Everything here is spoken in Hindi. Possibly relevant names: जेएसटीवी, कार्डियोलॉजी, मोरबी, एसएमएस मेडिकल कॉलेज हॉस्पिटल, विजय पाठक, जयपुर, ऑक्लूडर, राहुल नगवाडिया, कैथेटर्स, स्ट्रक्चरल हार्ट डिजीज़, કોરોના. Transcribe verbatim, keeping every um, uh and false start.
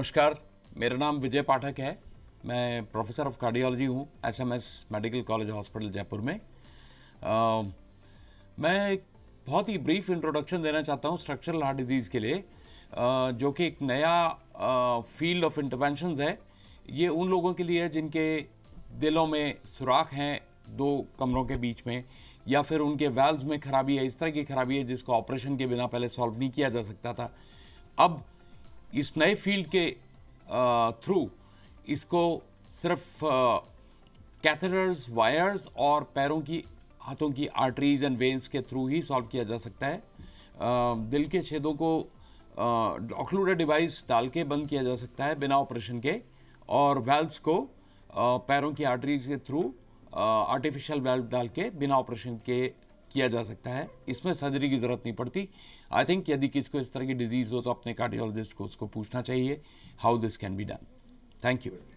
नमस्कार, मेरा नाम विजय पाठक है। मैं प्रोफेसर ऑफ कार्डियोलॉजी हूँ एसएमएस मेडिकल कॉलेज हॉस्पिटल जयपुर में। आ, मैं एक बहुत ही ब्रीफ इंट्रोडक्शन देना चाहता हूँ स्ट्रक्चरल हार्ट डिजीज़ के लिए, आ, जो कि एक नया फील्ड ऑफ इंटरवेंशंस है। ये उन लोगों के लिए है जिनके दिलों में सुराख हैं दो कमरों के बीच में, या फिर उनके वाल्व्स में खराबी है, इस तरह की खराबी है जिसको ऑपरेशन के बिना पहले सॉल्व नहीं किया जा सकता था। अब इस नए फील्ड के थ्रू इसको सिर्फ कैथेटर्स, वायर्स और पैरों की, हाथों की आर्टरीज एंड वेंस के थ्रू ही सॉल्व किया जा सकता है। आ, दिल के छेदों को ऑक्लूडर डिवाइस डाल के बंद किया जा सकता है बिना ऑपरेशन के, और वाल्व्स को आ, पैरों की आर्टरीज के थ्रू आर्टिफिशियल वाल्व डाल के बिना ऑपरेशन के किया जा सकता है। इसमें सर्जरी की ज़रूरत नहीं पड़ती। आई थिंक यदि किसी को इस तरह की डिजीज़ हो तो अपने कार्डियोलॉजिस्ट को उसको पूछना चाहिए how this can be done. Thank you.